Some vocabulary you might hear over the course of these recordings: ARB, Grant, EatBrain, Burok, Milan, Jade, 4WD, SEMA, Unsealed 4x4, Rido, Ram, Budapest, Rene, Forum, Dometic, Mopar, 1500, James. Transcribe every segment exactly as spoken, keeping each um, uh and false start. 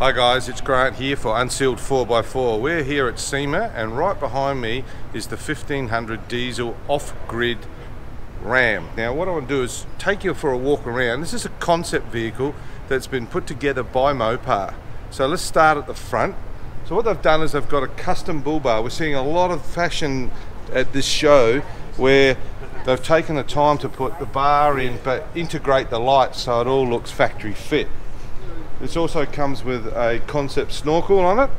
Hi guys, it's Grant here for Unsealed four by four. We're here at SEMA and right behind me is the fifteen hundred diesel off-grid Ram. Now what I want to do is take you for a walk around. This is a concept vehicle that's been put together by Mopar. So let's start at the front. So what they've done is they've got a custom bull bar. We're seeing a lot of fashion at this show where they've taken the time to put the bar in but integrate the lights so it all looks factory fit. This also comes with a concept snorkel on it.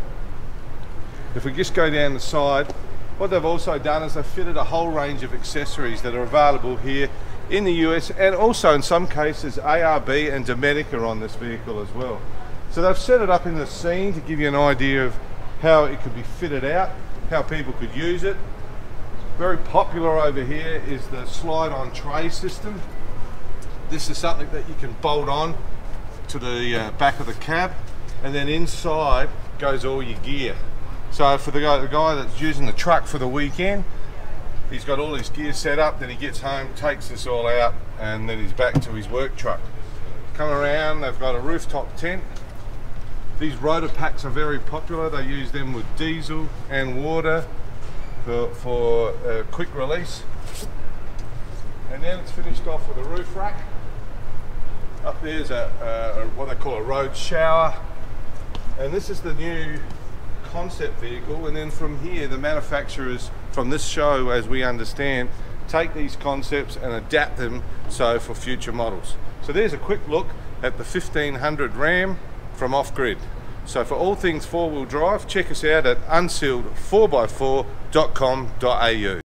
If we just go down the side, what they've also done is they've fitted a whole range of accessories that are available here in the U S, and also in some cases A R B and Dometic are on this vehicle as well. So they've set it up in the scene to give you an idea of how it could be fitted out, how people could use it. Very popular over here is the slide-on tray system. This is something that you can bolt on to the uh, back of the cab, and then inside goes all your gear. So for the guy, the guy that's using the truck for the weekend, he's got all his gear set up, then he gets home, takes this all out, and then he's back to his work truck. Come around, they've got a rooftop tent. These rotor packs are very popular. They use them with diesel and water for, for uh, quick release. And then it's finished off with a roof rack. Up there's a, a, what they call a road shower, and this is the new concept vehicle. And then from here, the manufacturers from this show, as we understand, take these concepts and adapt them so for future models. So there's a quick look at the fifteen hundred Ram from Off-Grid. So for all things four-wheel drive, check us out at unsealed four by four dot com dot A U.